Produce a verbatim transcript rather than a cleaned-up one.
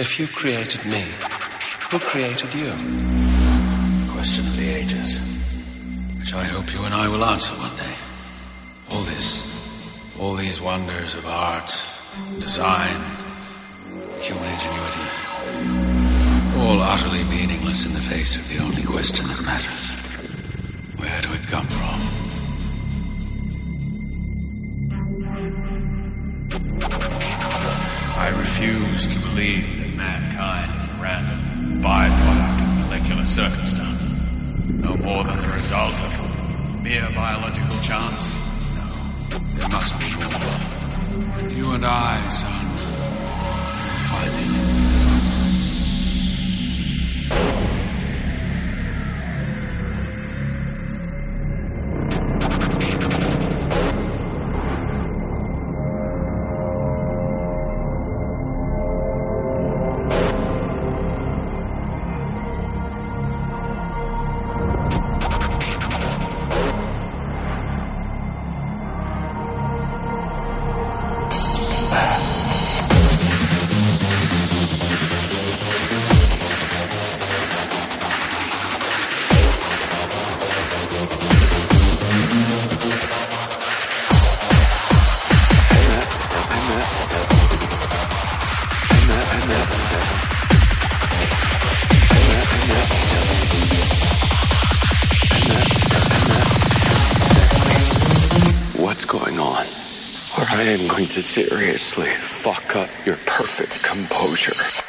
If you created me, who created you? Question of the ages, which I hope you and I will answer one day. All this, all these wonders of art, design, human ingenuity, all utterly meaningless in the face of the only question that matters. Where do it come from? I refuse to believe that mankind is a random byproduct of molecular circumstance, no more than the result of mere biological chance. No, there must be more. And you and I, son, will find I am going to seriously fuck up your perfect composure.